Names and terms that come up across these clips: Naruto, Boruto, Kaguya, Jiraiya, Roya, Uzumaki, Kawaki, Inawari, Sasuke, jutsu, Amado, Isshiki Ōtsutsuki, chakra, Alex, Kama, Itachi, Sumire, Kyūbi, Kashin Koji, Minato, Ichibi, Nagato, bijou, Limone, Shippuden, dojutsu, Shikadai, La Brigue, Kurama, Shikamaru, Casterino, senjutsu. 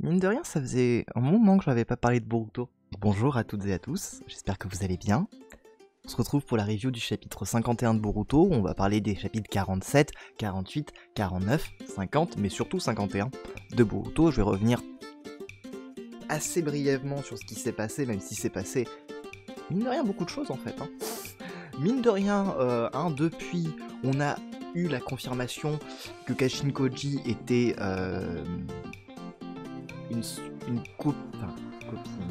Mine de rien, ça faisait un moment que je n'avais pas parlé de Boruto. Bonjour à toutes et à tous, j'espère que vous allez bien. On se retrouve pour la review du chapitre 51 de Boruto, où on va parler des chapitres 47, 48, 49, 50, mais surtout 51 de Boruto. Je vais revenir assez brièvement sur ce qui s'est passé, même si c'est passé, mine de rien, beaucoup de choses en fait. Mine de rien, depuis, on a eu la confirmation que Kashin Koji était une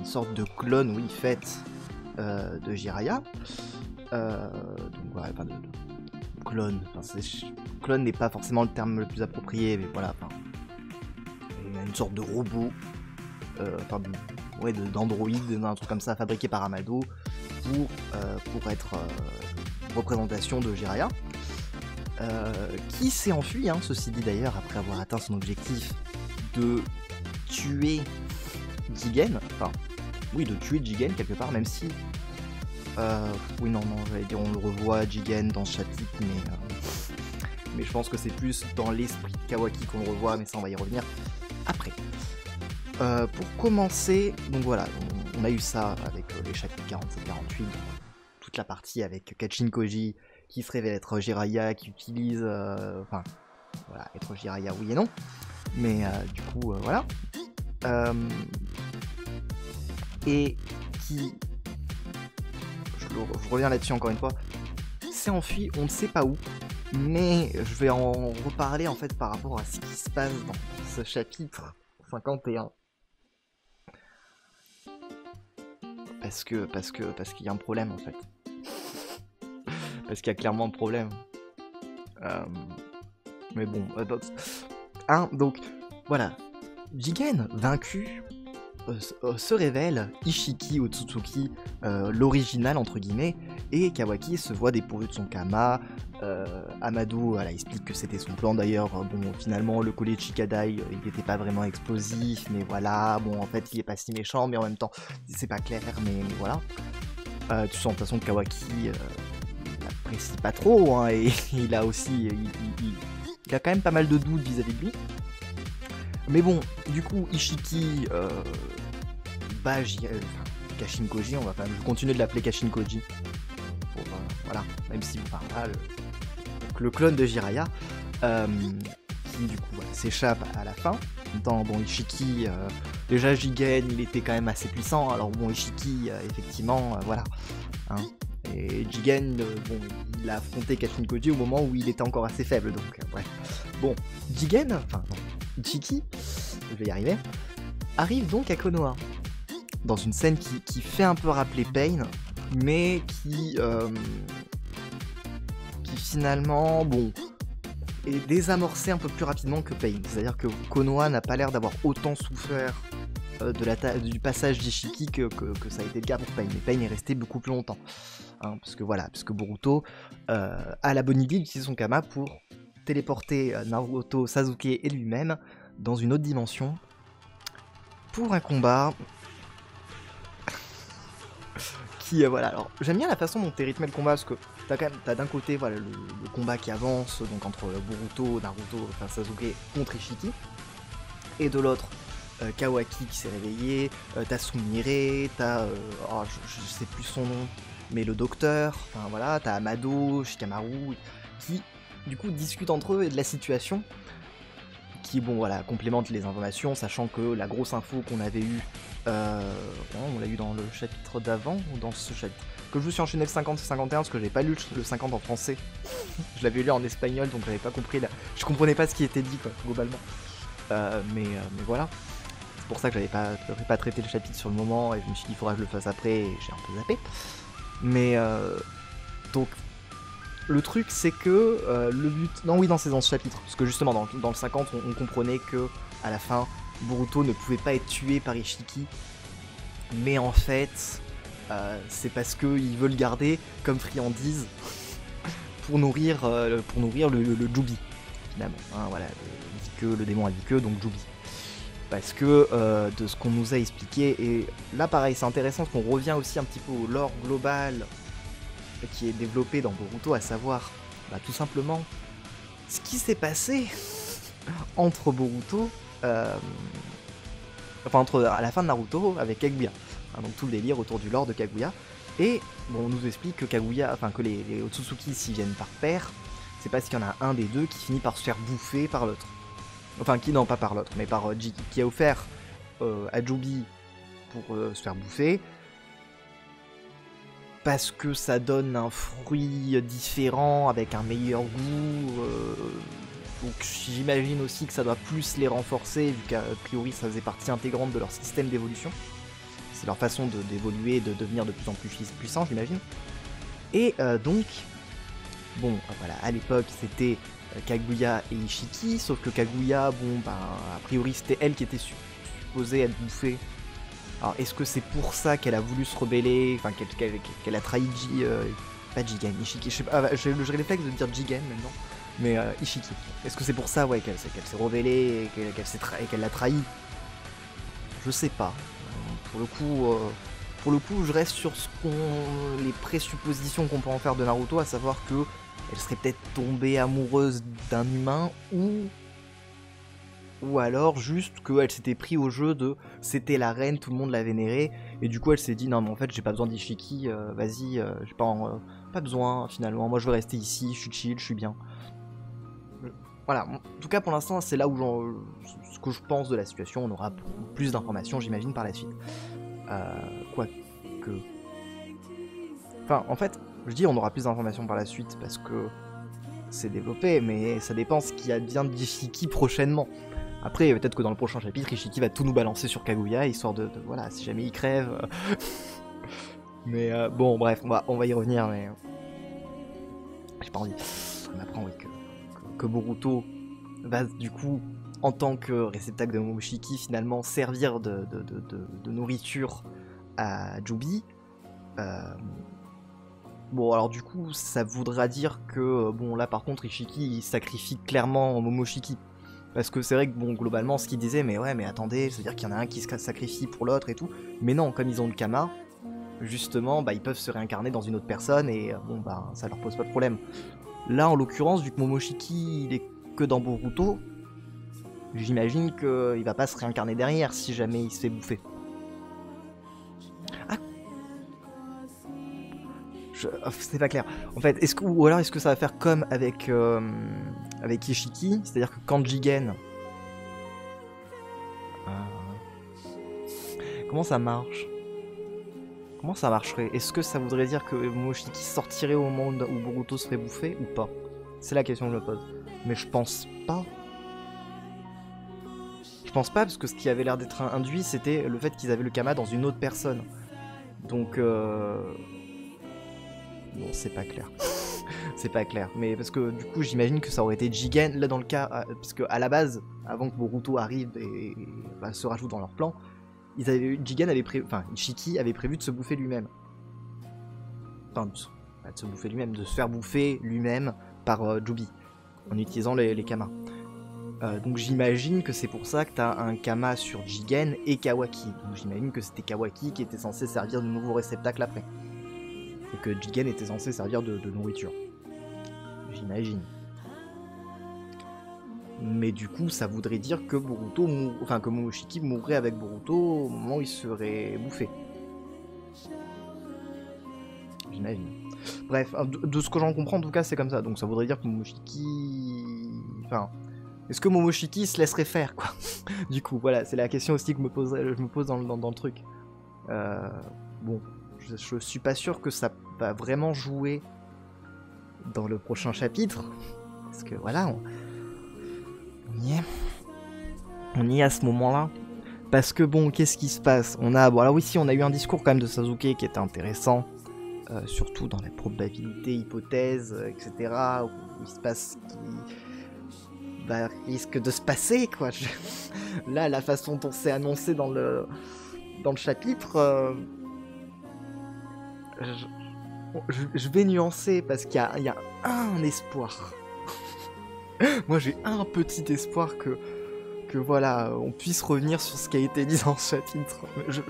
sorte de clone, oui, faite de Jiraiya. Donc voilà, enfin, clone. Enfin, clone n'est pas forcément le terme le plus approprié, mais voilà. Enfin, on a une sorte de robot, d'androïde, un truc comme ça, fabriqué par Amado pour être représentation de Jiraiya. Qui s'est enfui, ceci dit d'ailleurs, après avoir atteint son objectif de tuer Jigen, quelque part, même si... j'allais dire, on le revoit, Jigen, dans ce chapitre, mais je pense que c'est plus dans l'esprit de Kawaki qu'on le revoit, mais ça, on va y revenir après. Pour commencer, donc voilà, on a eu ça avec les chapitres 47-48, toute la partie avec Kashin Koji, qui se révèle être Jiraiya, qui utilise... être Jiraiya, oui et non. Mais du coup, voilà. Et qui... Je reviens là-dessus encore une fois. S'est enfui, on ne sait pas où. Mais je vais en reparler en fait par rapport à ce qui se passe dans ce chapitre 51. Parce qu'il y a un problème en fait. Parce qu'il y a clairement un problème. Mais bon, donc, voilà. Jigen, vaincu, se révèle Isshiki Ōtsutsuki, l'original, entre guillemets, et Kawaki se voit dépourvu de son Kama. Amado, explique que c'était son plan, d'ailleurs. Bon, finalement, le collier de Shikadai, il n'était pas vraiment explosif, mais voilà. Bon, en fait, il n'est pas si méchant, mais en même temps, c'est pas clair, mais voilà. Tu sens, de toute façon, que Kawaki... n'apprécie pas trop, et il a aussi... il a quand même pas mal de doutes vis-à-vis de lui. Mais bon, du coup, Isshiki... Kashin Koji, on va quand même... Je continue de l'appeler Kashin Koji. Bon, voilà, même si... le clone de Jiraiya, qui, du coup, s'échappe à la fin. Dans, bon, Isshiki... déjà, Jigen, il était quand même assez puissant. Alors, bon, Isshiki, effectivement, voilà. Et Jigen, il a affronté Kashin Koji au moment où il était encore assez faible, donc bref. Bon, Ichiki, je vais y arriver, arrive donc à Konoha, dans une scène qui fait un peu rappeler Pain, mais qui finalement, est désamorcée un peu plus rapidement que Pain. C'est-à-dire que Konoha n'a pas l'air d'avoir autant souffert du passage d'Ishiki que ça a été le cas pour Pain. Mais Pain est resté beaucoup plus longtemps. Parce que Boruto a la bonne idée d'utiliser son Kama pour téléporter Naruto, Sasuke et lui-même dans une autre dimension pour un combat qui, alors j'aime bien la façon dont t'es rythmé le combat, parce que t'as d'un côté le combat qui avance, donc entre Boruto, Naruto, enfin Sasuke contre Ishiki, et de l'autre Kawaki qui s'est réveillé, t'as Sumire, t'as... je sais plus son nom, mais le docteur, enfin voilà, t'as Amado, Shikamaru, qui du coup discutent entre eux et de la situation, qui complémentent les informations, sachant que la grosse info qu'on avait eue, on l'a eu dans le chapitre d'avant, ou dans ce chapitre, que je me suis enchaîné le 50 et 51, parce que j'avais pas lu le 50 en français, je l'avais lu en espagnol, donc j'avais pas compris, je comprenais pas ce qui était dit, quoi, globalement, mais voilà. C'est pour ça que j'avais pas traité le chapitre sur le moment, et je me suis dit il faudra que je le fasse après, et j'ai un peu zappé. Mais donc le truc c'est que le but... Non, oui, dans ces 11 chapitres, parce que justement dans le 50 on comprenait que à la fin Boruto ne pouvait pas être tué par Isshiki, mais en fait c'est parce qu'il veut le garder comme friandise pour nourrir le Jubi, finalement, le démon a dit que, donc Jubi. Parce que de ce qu'on nous a expliqué, et là pareil c'est intéressant parce qu'on revient aussi un petit peu au lore global qui est développé dans Boruto, à savoir tout simplement ce qui s'est passé entre Boruto Enfin, à la fin de Naruto avec Kaguya. Hein, donc tout le délire autour du lore de Kaguya. Et bon, on nous explique que Kaguya, enfin que les Otsutsuki s'y viennent par paire. C'est parce qu'il y en a un des deux qui finit par se faire bouffer par l'autre. Enfin, qui, non, pas par l'autre, mais par Jiki, qui a offert à Jubi pour se faire bouffer. Parce que ça donne un fruit différent, avec un meilleur goût. Donc j'imagine aussi que ça doit plus les renforcer, vu qu'a priori ça faisait partie intégrante de leur système d'évolution. C'est leur façon d'évoluer, de devenir de plus en plus puissant, j'imagine. Et donc, bon, voilà, à l'époque c'était Kaguya et Isshiki, sauf que Kaguya, bon, ben, a priori c'était elle qui était supposée être bouffée. Alors est-ce que c'est pour ça qu'elle a voulu se rebeller, enfin qu'elle a trahi Isshiki, je sais pas, j'ai le réflexe de dire Jigen maintenant. Mais Isshiki, est-ce que c'est pour ça, ouais, qu'elle s'est rebellée et qu'elle l'a trahi? Je sais pas. Pour le coup, je reste sur les présuppositions qu'on peut en faire de Naruto, à savoir que elle serait peut-être tombée amoureuse d'un humain, ou alors juste qu'elle s'était pris au jeu de c'était la reine, tout le monde la vénérait, et du coup elle s'est dit non mais en fait j'ai pas besoin d'Isshiki, vas-y, j'ai pas besoin finalement, moi je veux rester ici, je suis chill, je suis bien. Voilà, en tout cas pour l'instant c'est là où ce que je pense de la situation, on aura plus d'informations j'imagine par la suite. Enfin en fait, je dis on aura plus d'informations par la suite parce que c'est développé, mais ça dépend ce qu'il advient d'Isshiki prochainement. Après peut-être que dans le prochain chapitre, Isshiki va tout nous balancer sur Kaguya, histoire de voilà, si jamais il crève... Mais bon bref, on va y revenir, mais... J'ai pas envie. On apprend oui que Boruto va du coup, en tant que réceptacle de Momoshiki, finalement servir de nourriture à Jubi. Bon alors du coup ça voudra dire que bon là par contre Isshiki il sacrifie clairement Momoshiki. Parce que c'est vrai que bon globalement ce qu'il disait mais ouais mais attendez, c'est-à-dire qu'il y en a un qui se sacrifie pour l'autre et tout. Mais non, comme ils ont le Kama, justement bah ils peuvent se réincarner dans une autre personne et bon bah ça leur pose pas de problème. Là en l'occurrence, vu que Momoshiki il est que dans Boruto, j'imagine qu'il va pas se réincarner derrière si jamais il se fait bouffer. Ah, c'est pas clair. En fait, ou alors est-ce que ça va faire comme avec Isshiki, c'est-à-dire que quand Jigen... Comment ça marche? Comment ça marcherait? Est-ce que ça voudrait dire que Momoshiki sortirait au moment où Boruto serait bouffé ou pas? C'est la question que je me pose. Mais je pense pas. Je pense pas parce que ce qui avait l'air d'être induit, c'était le fait qu'ils avaient le Kama dans une autre personne. Donc bon, c'est pas clair. C'est pas clair. Mais parce que du coup, j'imagine que ça aurait été Jigen là dans le cas, parce que à la base, avant que Boruto arrive et bah, se rajoute dans leur plan. Isshiki avait prévu de se bouffer lui-même. Enfin, pas de se bouffer lui-même, de se faire bouffer lui-même par Jubi, en utilisant les Kamas. Donc j'imagine que c'est pour ça que t'as un Kama sur Jigen et Kawaki. Donc j'imagine que c'était Kawaki qui était censé servir de nouveau réceptacle après. Et que Jigen était censé servir de nourriture. J'imagine. Mais du coup, ça voudrait dire que Momoshiki mourrait avec Boruto au moment où il serait bouffé. J'imagine. Bref, de ce que j'en comprends, en tout cas, c'est comme ça. Donc ça voudrait dire que Momoshiki... Enfin, est-ce que Momoshiki se laisserait faire, quoi? Du coup, voilà, c'est la question aussi que je me pose dans le truc. Bon, je suis pas sûr que ça va vraiment jouer dans le prochain chapitre. Parce que, voilà... On y est à ce moment-là. Parce que bon, qu'est-ce qui se passe? Bon alors oui, si, on a eu un discours quand même de Sasuke qui était intéressant, surtout dans les probabilités, hypothèses, etc. Où il se passe ce qui bah, risque de se passer, quoi. Là, la façon dont c'est annoncé dans le chapitre... Je vais nuancer parce qu'il y a un espoir. Moi j'ai un petit espoir que voilà, on puisse revenir sur ce qui a été dit dans ce chapitre.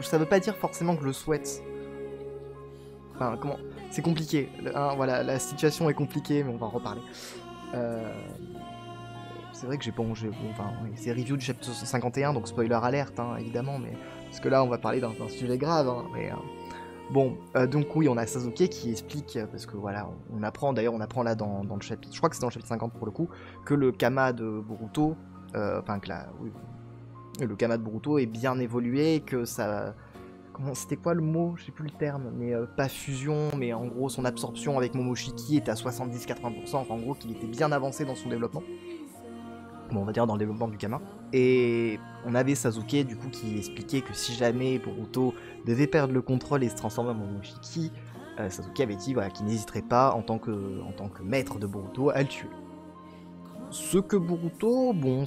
Ça veut pas dire forcément que je le souhaite. Enfin, comment... C'est compliqué. Voilà, la situation est compliquée, mais on va en reparler. c'est vrai que j'ai pas... Enfin, oui, c'est review du chapitre 51, donc spoiler alerte, hein, évidemment, mais... Parce que là, on va parler d'un sujet grave, hein, mais... Bon, donc oui, on a Sasuke qui explique, parce que voilà, on apprend, d'ailleurs on apprend là dans le chapitre, je crois que c'est dans le chapitre 50 pour le coup, que le Kama de Boruto, le Kama de Boruto est bien évolué, que ça... C'était quoi le mot? Je sais plus le terme, mais pas fusion, mais en gros son absorption avec Momoshiki était à 70-80%, enfin en gros qu'il était bien avancé dans son développement. Bon, on va dire dans le développement du Kama. Et on avait Sasuke du coup qui expliquait que si jamais Boruto devait perdre le contrôle et se transformer en Momoshiki, Sasuke avait dit voilà, qu'il n'hésiterait pas en tant que maître de Boruto à le tuer. Ce que Boruto, bon,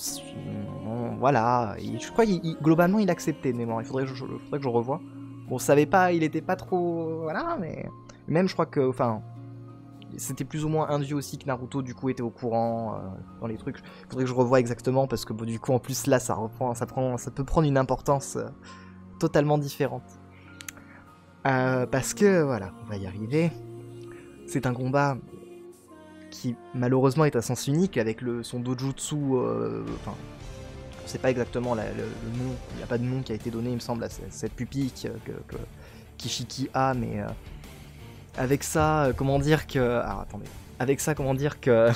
voilà, je crois globalement il acceptait de mémoire, il faudrait que je revoie. Bon, savait pas, il était pas trop, voilà, mais même je crois que, enfin... C'était plus ou moins induit aussi que Naruto du coup était au courant dans les trucs. Faudrait que je revoie exactement parce que bon, du coup en plus là ça peut prendre une importance totalement différente. Parce que voilà, on va y arriver. C'est un combat qui malheureusement est à sens unique avec son dojutsu. Enfin, on sait pas exactement le nom. Il n'y a pas de nom qui a été donné, il me semble, à cette pupille que Kishiki a, mais... Avec ça, comment dire que... Alors, attendez. Avec ça, comment dire que...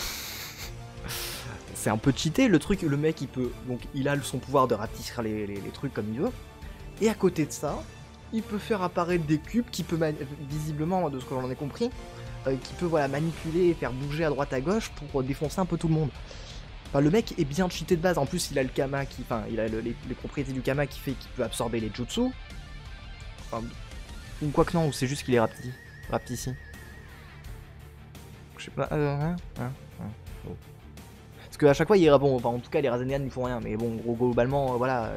C'est un peu cheaté, le truc, le mec, il peut... Donc, il a son pouvoir de rapetisser les trucs comme il veut. Et à côté de ça, il peut faire apparaître des cubes qui peut, visiblement, de ce que j'en ai compris, qui peut, voilà, manipuler et faire bouger à droite à gauche pour défoncer un peu tout le monde. Enfin, le mec est bien cheaté de base. En plus, il a le Kama qui... Enfin, il a les propriétés du Kama qui fait qu'il peut absorber les jutsu. Enfin, ou quoi que non, ou c'est juste qu'il est rapetissi. Je sais pas. Oh. Parce que à chaque fois il ira bon, enfin en tout cas les Razanian ils font rien, mais bon globalement voilà.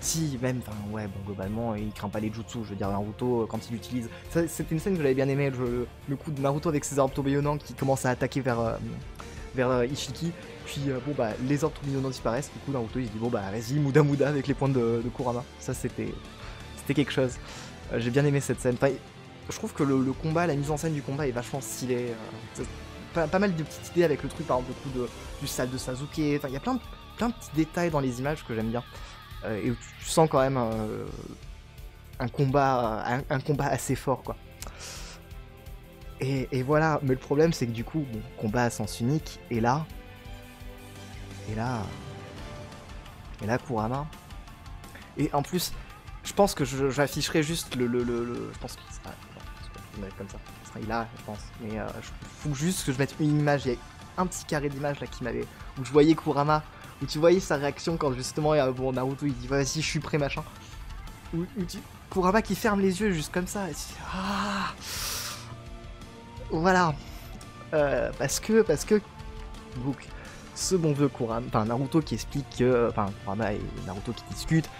Si même, enfin ouais bon globalement il craint pas les jutsu, je veux dire Naruto quand il utilise. C'était une scène que j'avais bien aimé, le coup de Naruto avec ses orbes tourbillonnants qui commence à attaquer vers Isshiki, puis bon bah les orbes tourbillonnants disparaissent, du coup Naruto il se dit bon bah vas-y Muda Muda avec les points de Kurama. Ça c'était quelque chose. J'ai bien aimé cette scène. Enfin, je trouve que le combat, la mise en scène du combat est vachement stylée. Pas mal de petites idées avec le truc, par exemple, le coup du sable de Sasuke. Enfin, il y a plein de petits détails dans les images que j'aime bien. Et où tu sens quand même un combat assez fort, quoi. Et voilà. Mais le problème, c'est que du coup, bon, combat à sens unique. Et là, Kurama. Et en plus, je pense que j'afficherai juste je pense que c'est comme ça, ce sera là, je pense. Mais faut juste que je mette une image, il y a un petit carré d'image là qui m'avait... Où je voyais Kurama, où tu voyais sa réaction quand justement, bon, Naruto il dit « Vas-y, je suis prêt, machin ». Kurama qui ferme les yeux juste comme ça, et tu dis « Ah !» Voilà. Parce que... Donc, ce bon vieux Kurama... Enfin, Naruto qui explique que... Enfin, Kurama et Naruto qui discutent.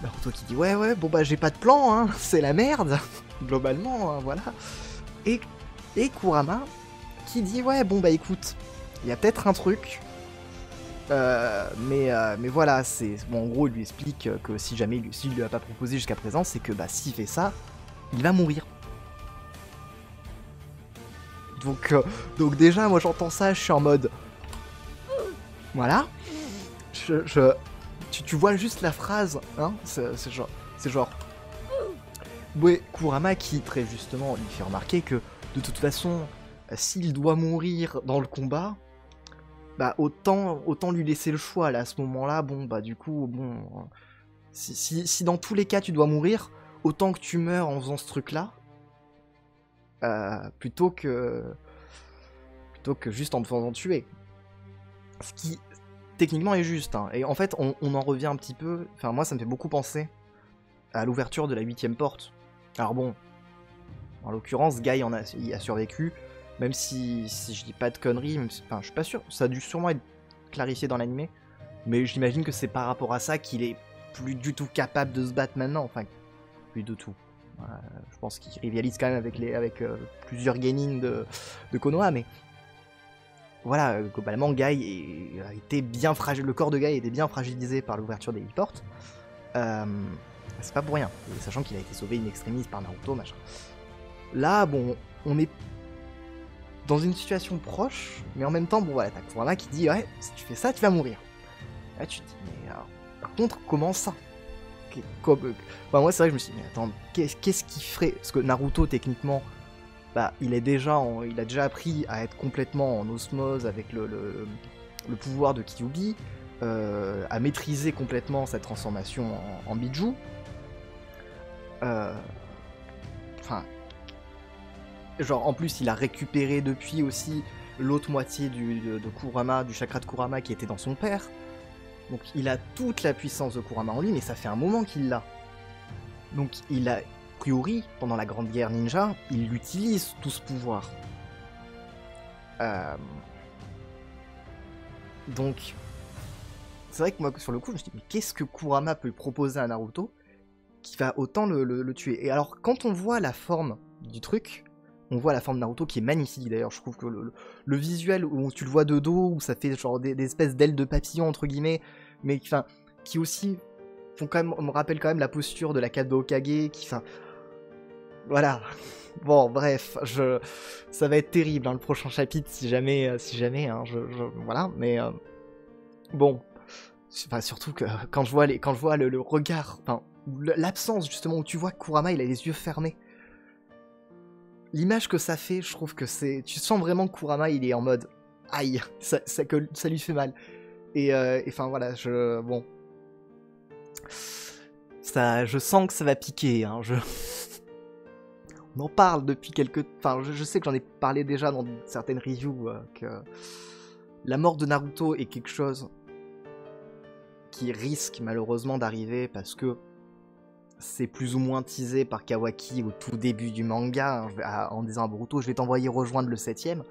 Naruto qui dit « Ouais, bon bah j'ai pas de plan, hein, c'est la merde !» Globalement, hein, voilà. Et Kurama qui dit « Ouais, bon bah écoute, il y a peut-être un truc, mais voilà, c'est... » Bon, en gros, il lui explique que si jamais il lui a pas proposé jusqu'à présent, c'est que bah s'il fait ça, il va mourir. Donc déjà, moi j'entends ça, je suis en mode... Voilà. Tu vois juste la phrase, hein, c'est genre... Ouais, Kurama qui, très justement, lui fait remarquer que, de toute façon, s'il doit mourir dans le combat, bah autant lui laisser le choix, là, à ce moment-là, bon, bah du coup, bon... Si dans tous les cas tu dois mourir, autant que tu meurs en faisant ce truc-là, plutôt que juste en te faisant tuer. Ce qui... techniquement est juste, hein. Et en fait on en revient un petit peu, enfin moi ça me fait beaucoup penser à l'ouverture de la 8ème porte. Alors bon, en l'occurrence Guy il a survécu, même si je dis pas de conneries, enfin je suis pas sûr, ça a dû sûrement être clarifié dans l'animé, mais j'imagine que c'est par rapport à ça qu'il est plus du tout capable de se battre maintenant, enfin plus du tout. Je pense qu'il rivalise quand même avec plusieurs genin de Konoha, mais... Voilà, globalement, Guy était bien fragile. Le corps de Guy était bien fragilisé par l'ouverture des 8 portes. C'est pas pour rien, sachant qu'il a été sauvé in extremis par Naruto, machin. Là, bon, on est dans une situation proche, mais en même temps, bon voilà, t'as Kurama qui dit, ouais, si tu fais ça, tu vas mourir. Là, tu te dis, mais alors, par contre, comment ça? Enfin, moi, c'est vrai que je me suis dit, mais attends, qu'est-ce qui ferait? Parce que Naruto, techniquement, bah, il a déjà appris à être complètement en osmose avec le pouvoir de Kyūbi, à maîtriser complètement sa transformation en bijou. Enfin, genre, en plus, il a récupéré depuis aussi l'autre moitié de Kurama, du chakra de Kurama qui était dans son père. Donc, il a toute la puissance de Kurama en lui, mais ça fait un moment qu'il l'a. Donc, il a, a priori, pendant la Grande Guerre Ninja, il utilise tout ce pouvoir. Donc, c'est vrai que moi, sur le coup, je me suis dit, mais qu'est-ce que Kurama peut proposer à Naruto qui va autant le tuer? Et alors, quand on voit la forme du truc, on voit la forme de Naruto qui est magnifique d'ailleurs. Je trouve que le visuel où tu le vois de dos, où ça fait genre des espèces d'ailes de papillon entre guillemets, mais enfin, qui aussi font quand même, on me rappelle quand même la posture de la cape de Hokage, qui enfin, voilà. Bon, bref, ça va être terrible hein, le prochain chapitre si jamais, hein, voilà, mais bon, enfin, surtout que quand je vois le regard, enfin, l'absence justement où tu vois que Kurama il a les yeux fermés. L'image que ça fait, je trouve que c'est... Tu sens vraiment que Kurama, il est en mode... Aïe, ça lui fait mal. Et enfin, voilà, Bon. Ça, je sens que ça va piquer, hein. On en parle depuis quelques... Enfin, je sais que j'en ai parlé déjà dans certaines reviews, que... La mort de Naruto est quelque chose qui risque malheureusement d'arriver, parce que... C'est plus ou moins teasé par Kawaki au tout début du manga, hein, en disant à Boruto, je vais t'envoyer rejoindre le 7ème.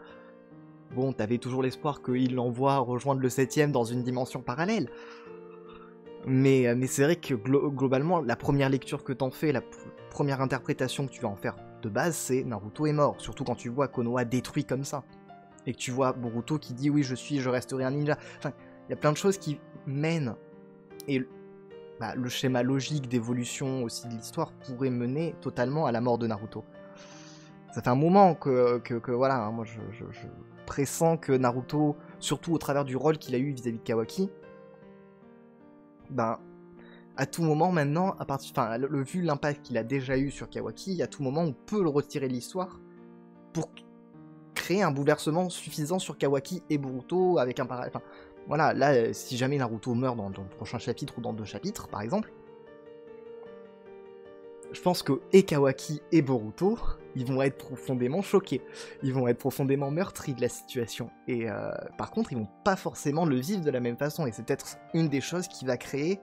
Bon, t'avais toujours l'espoir qu'il l'envoie rejoindre le 7ème dans une dimension parallèle. Mais c'est vrai que globalement, la première lecture que t'en fais, la première interprétation que tu vas en faire de base, c'est Naruto est mort. Surtout quand tu vois Konoha détruit comme ça. Et que tu vois Boruto qui dit, oui, je resterai un ninja. Enfin, il y a plein de choses qui mènent. Et... Bah, le schéma logique d'évolution aussi de l'histoire pourrait mener totalement à la mort de Naruto. Ça fait un moment que voilà, hein, moi je pressens que Naruto, surtout au travers du rôle qu'il a eu vis-à-vis de Kawaki, ben, à tout moment maintenant, vu l'impact qu'il a déjà eu sur Kawaki, à tout moment on peut le retirer de l'histoire pour créer un bouleversement suffisant sur Kawaki et Boruto avec un parallèle. Voilà, là, si jamais Naruto meurt dans le prochain chapitre ou dans 2 chapitres, par exemple, je pense que et Kawaki et Boruto, ils vont être profondément choqués. Ils vont être profondément meurtris de la situation. Et par contre, ils vont pas forcément le vivre de la même façon. Et c'est peut-être une des choses qui va créer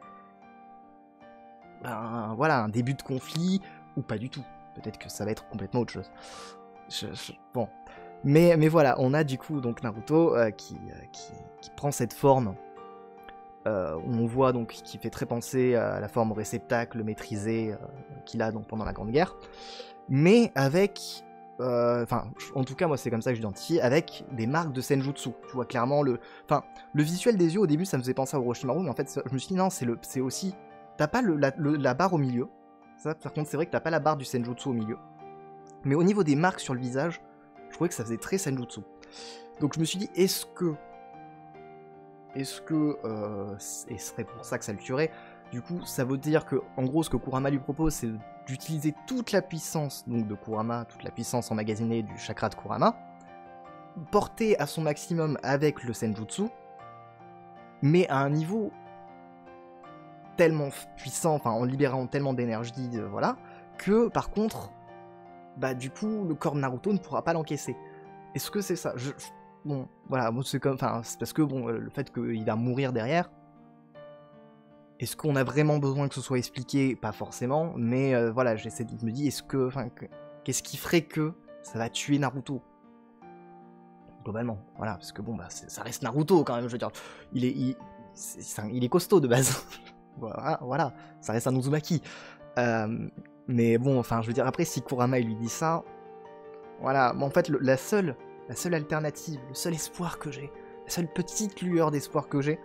un début de conflit, ou pas du tout. Peut-être que ça va être complètement autre chose. Bon... Mais voilà, on a du coup donc Naruto qui prend cette forme, on voit donc qui fait très penser à la forme au réceptacle maîtrisé qu'il a donc pendant la Grande Guerre, mais avec, en tout cas moi c'est comme ça que j'identifie, avec des marques de senjutsu. Tu vois clairement le visuel des yeux au début ça me faisait penser à Orochimaru, mais en fait je me suis dit non, c'est aussi, t'as pas la barre au milieu, ça par contre c'est vrai que t'as pas la barre du senjutsu au milieu, mais au niveau des marques sur le visage, je trouvais que ça faisait très senjutsu. Donc je me suis dit, et ce serait pour ça que ça le tuerait, du coup, ça veut dire que, en gros, ce que Kurama lui propose, c'est d'utiliser toute la puissance donc de Kurama, toute la puissance emmagasinée du chakra de Kurama, portée à son maximum avec le senjutsu, mais à un niveau tellement puissant, enfin, en libérant tellement d'énergie, voilà, que, par contre... Bah du coup le corps de Naruto ne pourra pas l'encaisser. Est-ce que c'est ça? Bon voilà, c'est comme, enfin c'est parce que bon le fait qu'il va mourir derrière. Est-ce qu'on a vraiment besoin que ce soit expliqué? Pas forcément, mais voilà, j'essaie de me dire qu'est-ce qui ferait que ça va tuer Naruto? Globalement, voilà, parce que bon bah ça reste Naruto quand même, je veux dire. Il est costaud de base. voilà, ça reste un Uzumaki. Mais bon, enfin, je veux dire, après, si Kurama, il lui dit ça... Voilà, mais en fait, la seule alternative, le seul espoir que j'ai, la seule petite lueur d'espoir que j'ai,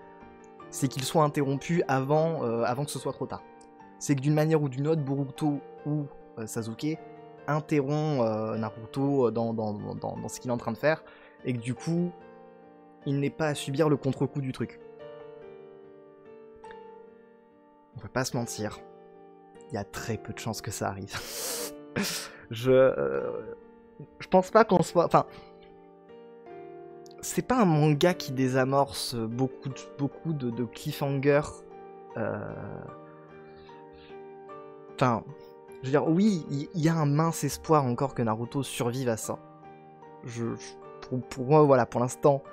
c'est qu'il soit interrompu avant que ce soit trop tard. C'est que d'une manière ou d'une autre, Boruto ou Sasuke interrompt Naruto dans ce qu'il est en train de faire, et que du coup, il n'est pas à subir le contre-coup du truc. On peut pas se mentir, il y a très peu de chances que ça arrive. Je pense pas qu'on soit... Enfin, c'est pas un manga qui désamorce beaucoup de cliffhanger. Enfin, je veux dire, oui, il y a un mince espoir encore que Naruto survive à ça. Pour moi, voilà, pour l'instant,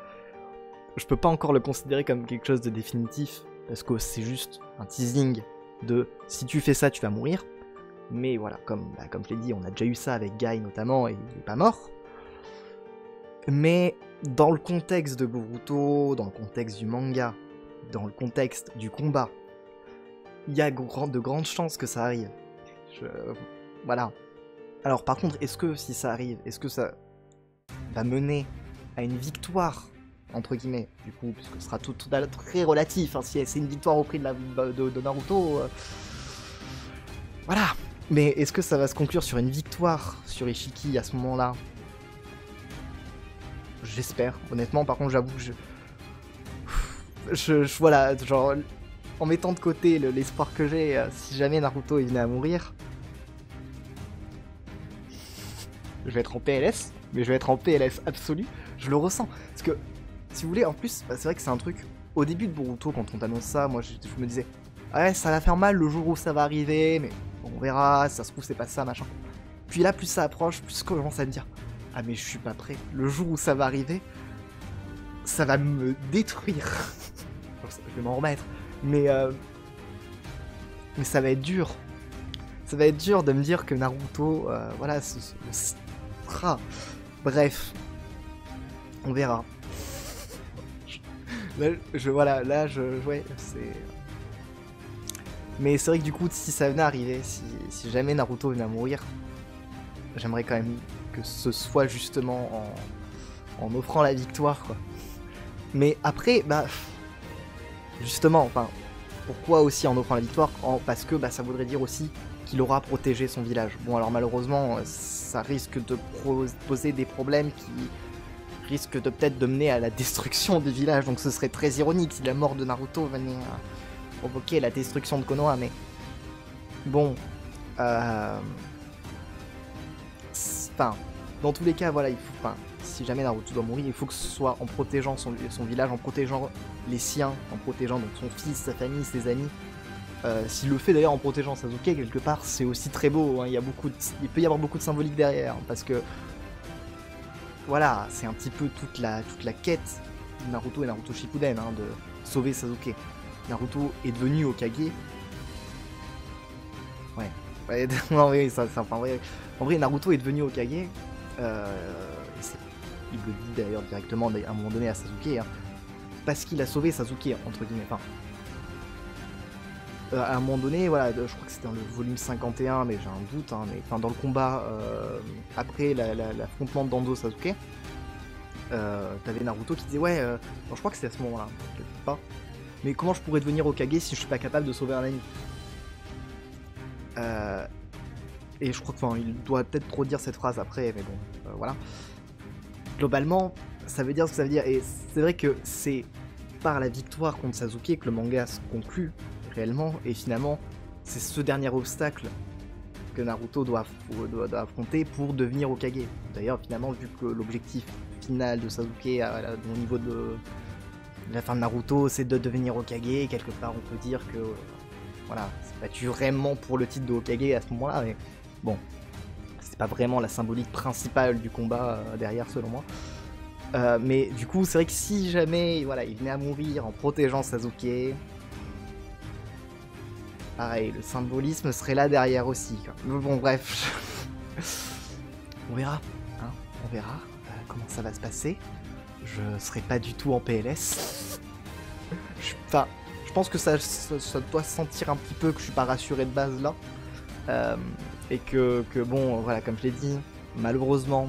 je peux pas encore le considérer comme quelque chose de définitif, parce que c'est juste un teasing de « si tu fais ça, tu vas mourir ». Mais voilà, comme je l'ai dit, on a déjà eu ça avec Guy notamment, et il n'est pas mort. Mais dans le contexte de Boruto, dans le contexte du manga, dans le contexte du combat, il y a de grandes chances que ça arrive. Voilà. Alors par contre, est-ce que si ça arrive, est-ce que ça va mener à une victoire, entre guillemets, du coup, parce que ce sera tout très relatif, hein, si c'est une victoire au prix de Naruto... Voilà. Mais est-ce que ça va se conclure sur une victoire sur Isshiki à ce moment-là? J'espère. Honnêtement, par contre, j'avoue que voilà, genre, en mettant de côté l'espoir que j'ai, si jamais Naruto est venu à mourir, je vais être en PLS, mais je vais être en PLS absolu, je le ressens. Parce que, si vous voulez, en plus, bah, c'est vrai que c'est un truc, au début de Boruto, quand on t'annonce ça, moi, je me disais, ouais, ça va faire mal le jour où ça va arriver, mais on verra, si ça se trouve, c'est pas ça, machin. Puis là, plus ça approche, plus je commence à me dire, ah mais je suis pas prêt, le jour où ça va arriver, ça va me détruire. Je vais m'en remettre, mais ça va être dur. Ça va être dur de me dire que Naruto, voilà, sera... Bref, on verra. Voilà, c'est... Mais c'est vrai que du coup, si ça venait à arriver, si jamais Naruto venait à mourir, j'aimerais quand même que ce soit justement en offrant la victoire, quoi. Mais après, bah... Justement, enfin, pourquoi aussi en offrant la victoire? Parce que bah, ça voudrait dire aussi qu'il aura protégé son village. Bon, alors malheureusement, ça risque de poser des problèmes qui risquent de peut-être de mener à la destruction du village, donc ce serait très ironique si la mort de Naruto venait à... provoquer la destruction de Konoha, mais bon, enfin, dans tous les cas, voilà, il faut, enfin, si jamais Naruto doit mourir, il faut que ce soit en protégeant son village, en protégeant les siens, en protégeant donc son fils, sa famille, ses amis. S'il le fait d'ailleurs en protégeant Sasuke, quelque part, c'est aussi très beau. Hein, il peut y avoir beaucoup de symbolique derrière, hein, parce que voilà, c'est un petit peu toute la quête de Naruto et Naruto Shippuden, hein, de sauver Sasuke. Naruto est devenu Hokage. Ouais. Non, oui, ça, en vrai, Naruto est devenu Hokage. Il le dit d'ailleurs directement à un moment donné à Sasuke. Hein, parce qu'il a sauvé Sasuke, entre guillemets. Enfin, à un moment donné, voilà, je crois que c'était dans le volume 51, mais j'ai un doute. Hein, mais, enfin, dans le combat après l'affrontement de Danzo Sasuke, t'avais Naruto qui disait ouais, non, je crois que c'est à ce moment-là. Je sais pas. Mais comment je pourrais devenir Hokage si je suis pas capable de sauver un ami? Et je crois que, enfin, il doit peut-être trop dire cette phrase après, mais bon, voilà. Globalement, ça veut dire ce que ça veut dire, et c'est vrai que c'est par la victoire contre Sasuke que le manga se conclut réellement, et finalement, c'est ce dernier obstacle que Naruto doit affronter pour devenir Hokage. D'ailleurs, finalement, vu que l'objectif final de Sasuke au niveau de... la fin de Naruto, c'est de devenir Hokage, et quelque part on peut dire que voilà, c'est battu vraiment pour le titre de Hokage à ce moment-là, mais bon, c'est pas vraiment la symbolique principale du combat derrière selon moi. Mais du coup, c'est vrai que si jamais voilà, il venait à mourir en protégeant Sasuke, pareil, le symbolisme serait là derrière aussi. Bon, bref, on verra, hein, on verra comment ça va se passer. Je serai pas du tout en PLS. Enfin, je pense que ça doit sentir un petit peu que je suis pas rassuré de base là. Et que bon, voilà, comme je l'ai dit, malheureusement,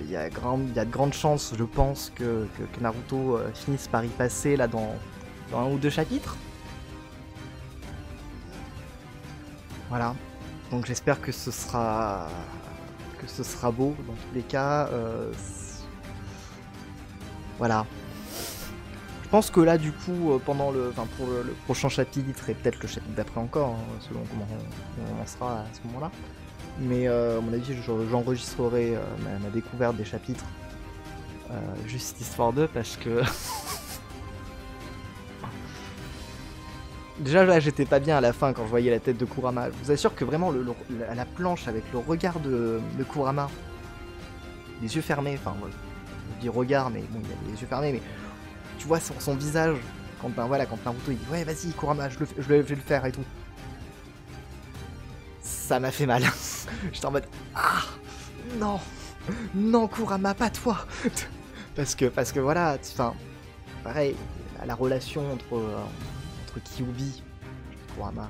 il y a de grandes chances, je pense, que Naruto finisse par y passer là dans 1 ou 2 chapitres. Voilà. Donc j'espère que ce sera beau dans tous les cas. Voilà. Je pense que là du coup pendant le, pour le prochain chapitre et peut-être le chapitre d'après encore, hein, selon comment on en sera à ce moment-là. Mais à mon avis j'enregistrerai ma découverte des chapitres juste histoire d'eux parce que déjà là j'étais pas bien à la fin quand je voyais la tête de Kurama. Je vous assure que vraiment la planche avec le regard de Kurama, les yeux fermés, enfin ouais, je dis regard mais bon il a les yeux fermés mais tu vois sur son visage quand voilà quand Naruto il dit ouais vas-y Kurama je vais le faire et tout. Ça m'a fait mal. J'étais en mode ah non non Kurama pas toi. parce que voilà enfin pareil la relation entre Kyūbi, Kurama,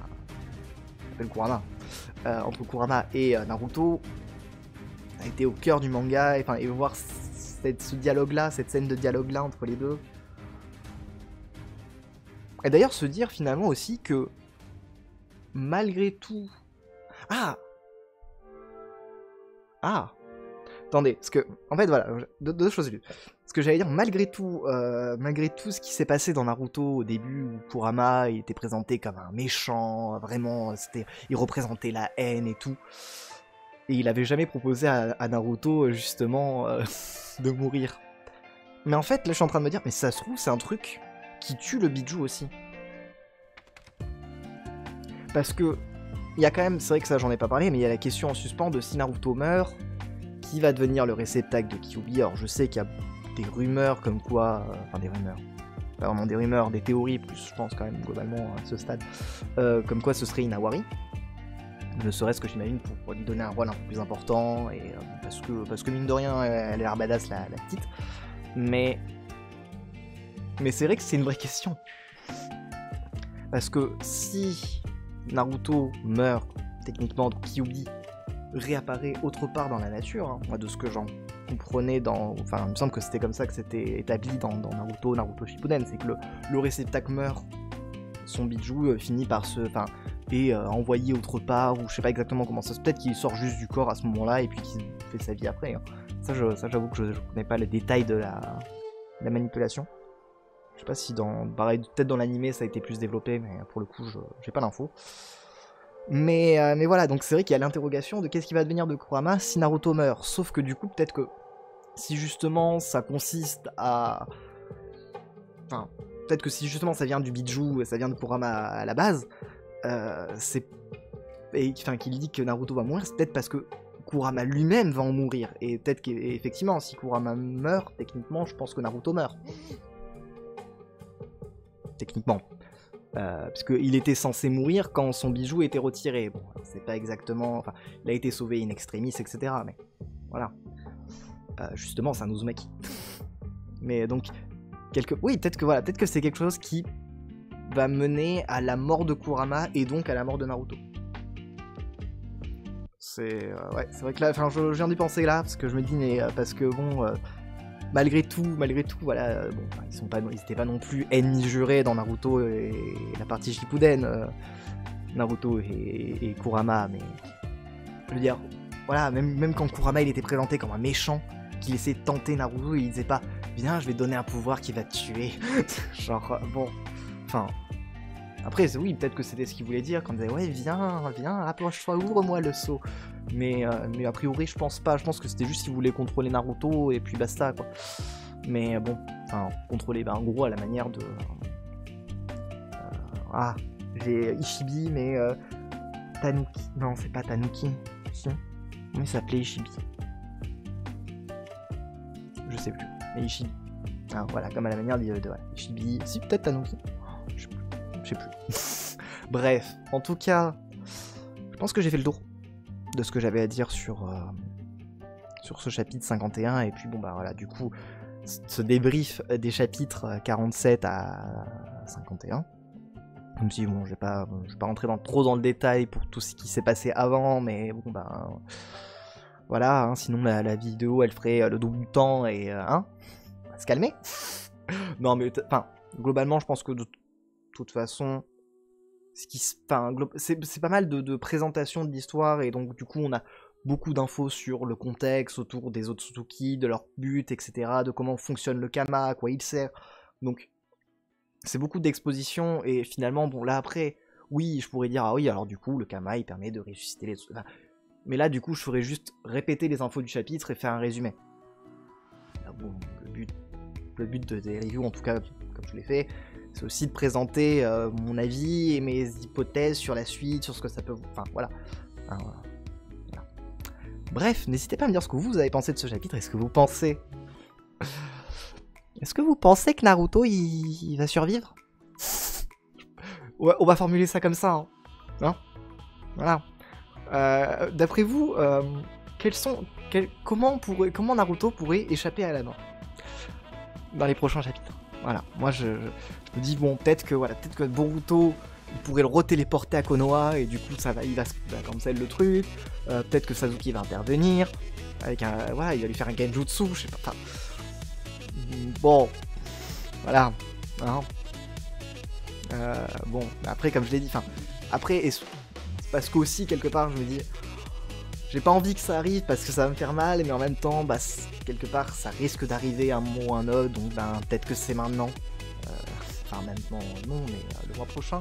s'appelle Kurama, entre Kurama et Naruto a été au cœur du manga et voir ce dialogue là, cette scène de dialogue là entre les deux. Et d'ailleurs se dire finalement aussi que malgré tout. Ah! Ah! Attendez, parce que, en fait, voilà, deux choses. Ce que j'allais dire, malgré tout ce qui s'est passé dans Naruto au début, où Kurama il était présenté comme un méchant, vraiment, il représentait la haine et tout, et il avait jamais proposé à Naruto, justement, de mourir. Mais en fait, là, je suis en train de me dire, mais ça se trouve, c'est un truc qui tue le bijou aussi. Parce que, il y a quand même, c'est vrai que ça j'en ai pas parlé, mais il y a la question en suspens de si Naruto meurt, qui va devenir le réceptacle de Kyūbi. Alors je sais qu'il y a des rumeurs comme quoi, enfin des rumeurs, pas vraiment des rumeurs, des théories plus je pense quand même globalement à ce stade, comme quoi ce serait Inawari, ne serait-ce que j'imagine pour lui donner un rôle un peu plus important, et, parce que mine de rien elle est badass la petite, mais c'est vrai que c'est une vraie question, parce que si Naruto meurt, techniquement, Kyūbi réapparaît autre part dans la nature, hein. Moi de ce que j'en comprenais dans... Enfin, il me semble que c'était comme ça que c'était établi dans Naruto Shippuden, c'est que le réceptacle meurt, son bijou finit par se... Enfin, est envoyé autre part, ou je sais pas exactement comment ça se... Peut-être qu'il sort juste du corps à ce moment-là, et puis qu'il fait sa vie après, hein. Ça j'avoue que je connais pas les détails de la manipulation. Je sais pas si dans... Pareil, peut-être dans l'animé ça a été plus développé, mais pour le coup, j'ai pas l'info. Mais voilà, donc c'est vrai qu'il y a l'interrogation de qu'est-ce qui va devenir de Kurama si Naruto meurt. Sauf que du coup, peut-être que si justement ça consiste à... Enfin, peut-être que si justement ça vient du bijou, ça vient de Kurama à la base, c'est... Enfin, qu'il dit que Naruto va mourir, c'est peut-être parce que Kurama lui-même va en mourir. Et peut-être qu'effectivement, si Kurama meurt, techniquement, je pense que Naruto meurt. Techniquement, parce qu'il était censé mourir quand son bijou était retiré. Bon, c'est pas exactement... Enfin, il a été sauvé in extremis, etc. Mais voilà. Justement, c'est un Uzumaki. Mais donc, oui, peut-être que voilà, peut-être que c'est quelque chose qui va mener à la mort de Kurama et donc à la mort de Naruto. C'est ouais, c'est vrai que là, enfin, je viens d'y penser là parce que je me dis, mais parce que bon. Malgré tout, voilà, bon, ils n'étaient pas non plus ennemis jurés dans Naruto et la partie Shippuden, Naruto et Kurama, mais je veux dire, voilà, même quand Kurama il était présenté comme un méchant, qu'il essayait de tenter Naruto, il disait pas, viens, je vais te donner un pouvoir qui va te tuer, genre, bon, enfin, après, oui, peut-être que c'était ce qu'il voulait dire, quand il disait, ouais, viens, approche-toi, ouvre-moi le seau. Mais a priori je pense pas, je pense que c'était juste s'il voulait contrôler Naruto et puis basta quoi. Mais bon, enfin, contrôler en gros à la manière de... Ah, j'ai Ichibi mais... Tanuki, non c'est pas Tanuki, si. Comment il s'appelait Ichibi? Je sais plus, mais Ichibi. Ah, voilà, comme à la manière de voilà. Ichibi, si peut-être Tanuki, je sais plus. Bref, en tout cas, je pense que j'ai fait le tour de ce que j'avais à dire sur ce chapitre 51, et puis bon bah voilà, du coup, ce débrief des chapitres 47 à 51, même si bon, je vais pas rentrer trop dans le détail pour tout ce qui s'est passé avant, mais bon bah, voilà, hein, sinon la vidéo, elle ferait le double du temps, et, hein, on va se calmer. Non mais, enfin, globalement, je pense que de toute façon, C'est pas mal de présentation de l'histoire, et donc du coup on a beaucoup d'infos sur le contexte autour des Otsutsuki, de leur but, etc., de comment fonctionne le Kama, à quoi il sert. Donc c'est beaucoup d'exposition, et finalement, bon là après, oui, je pourrais dire, ah oui, alors du coup le Kama il permet de ressusciter les Otsutsuki. Mais là du coup je ferais juste répéter les infos du chapitre et faire un résumé. Là, bon, le but des reviews, en tout cas comme je l'ai fait, c'est aussi de présenter mon avis et mes hypothèses sur la suite, sur ce que ça peut... Enfin, voilà. Voilà. Bref, n'hésitez pas à me dire ce que vous avez pensé de ce chapitre. Est-ce que vous pensez... Est-ce que vous pensez que Naruto, il va survivre? On va formuler ça comme ça, hein, voilà. D'après vous, comment Naruto pourrait échapper à la mort dans les prochains chapitres? Voilà, moi je me dis, bon, peut-être que Boruto, il pourrait le retéléporter à Konoha, et du coup il va cancel le truc. Peut-être que Sasuke va intervenir, avec un, voilà, il va lui faire un genjutsu, je sais pas. Enfin, bon, voilà. Hein. Bon, après comme je l'ai dit, enfin, après, parce qu'aussi quelque part je me dis, j'ai pas envie que ça arrive parce que ça va me faire mal, mais en même temps, bah, quelque part, ça risque d'arriver à un moment ou à un autre, donc ben, peut-être que c'est maintenant. Enfin, maintenant, non, mais le mois prochain,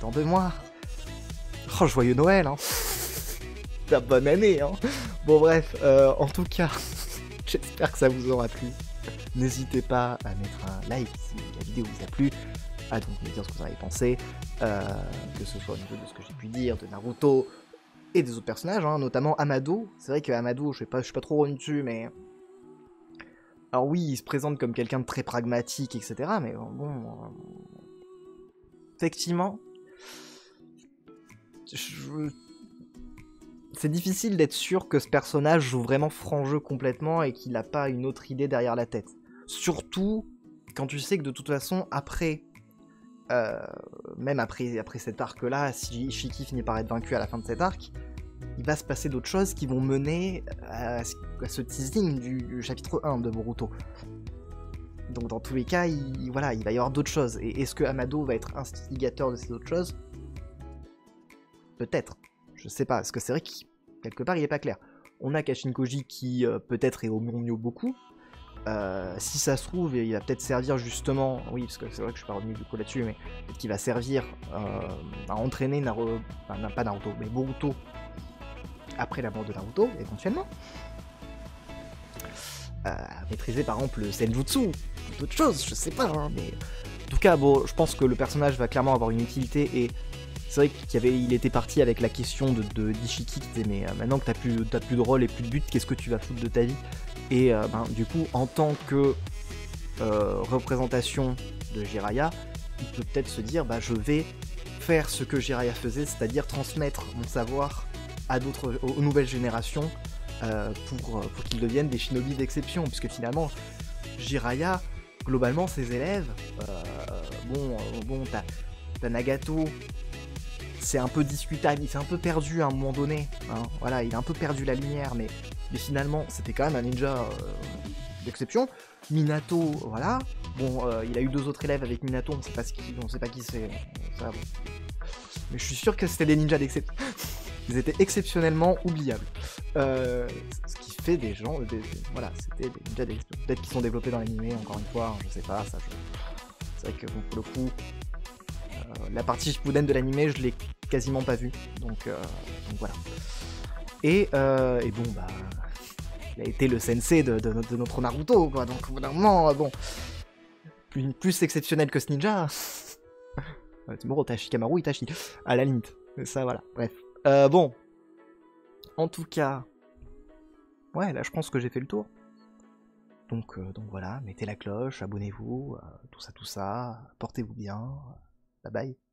dans 2 mois. Oh, joyeux Noël, hein. La bonne année, hein. Bon, bref, en tout cas, j'espère que ça vous aura plu. N'hésitez pas à mettre un like si la vidéo vous a plu, à donc me dire ce que vous en avez pensé, que ce soit au niveau de ce que j'ai pu dire, de Naruto, et des autres personnages, hein, notamment Amado. C'est vrai que Amado, je suis pas trop revenu dessus, mais... Alors oui, il se présente comme quelqu'un de très pragmatique, etc., mais bon... Effectivement... C'est difficile d'être sûr que ce personnage joue vraiment franc jeu complètement et qu'il n'a pas une autre idée derrière la tête. Surtout quand tu sais que de toute façon, après... même après cet arc-là, si Isshiki finit par être vaincu à la fin de cet arc, il va se passer d'autres choses qui vont mener à ce teasing du chapitre 1 de Boruto. Donc dans tous les cas, voilà, il va y avoir d'autres choses. Et est-ce que Amado va être instigateur de ces autres choses? Peut-être. Je sais pas, parce que c'est vrai que quelque part, il est pas clair. On a Kashin Koji qui peut-être est au mieux beaucoup. Si ça se trouve, il va peut-être servir justement, oui, parce que c'est vrai que je suis pas revenu du coup là-dessus, mais peut-être qu'il va servir à entraîner Boruto après la mort de Naruto, éventuellement. Maîtriser par exemple le senjutsu, d'autres choses, je sais pas, hein, mais en tout cas, bon, je pense que le personnage va clairement avoir une utilité, et c'est vrai qu'il était parti avec la question d'Ishiki qui disait, mais maintenant que t'as plus de rôle et plus de but, qu'est-ce que tu vas foutre de ta vie? Et ben, du coup, en tant que représentation de Jiraiya, il peut peut-être se dire, bah, je vais faire ce que Jiraiya faisait, c'est-à-dire transmettre mon savoir aux nouvelles générations pour qu'ils deviennent des shinobi d'exception. Puisque finalement, Jiraiya, globalement, ses élèves, bon, t'as Nagato, c'est un peu discutable, il s'est un peu perdu à un moment donné, hein, voilà, il a un peu perdu la lumière, mais finalement, c'était quand même un ninja d'exception. Minato, voilà. Bon, il a eu 2 autres élèves avec Minato, on sait pas qui c'est. Bon. Mais je suis sûr que c'était des ninjas d'exception. Ils étaient exceptionnellement oubliables. Ce qui fait des gens... Voilà, c'était des ninjas d'exception. Peut-être qu'ils sont développés dans l'anime, encore une fois, hein, je sais pas. C'est vrai que bon, pour le coup, la partie Shippuden de l'anime, je l'ai quasiment pas vue. Donc voilà. Et bon, bah, il a été le sensei de notre Naruto, quoi, donc au bout d'un moment, bon, plus exceptionnel que ce ninja, Tsumoro, Shikamaru, Itachi, à la limite, ça voilà, bref. Bon, en tout cas, ouais, là je pense que j'ai fait le tour, donc voilà, mettez la cloche, abonnez-vous, tout ça, portez-vous bien, bye bye.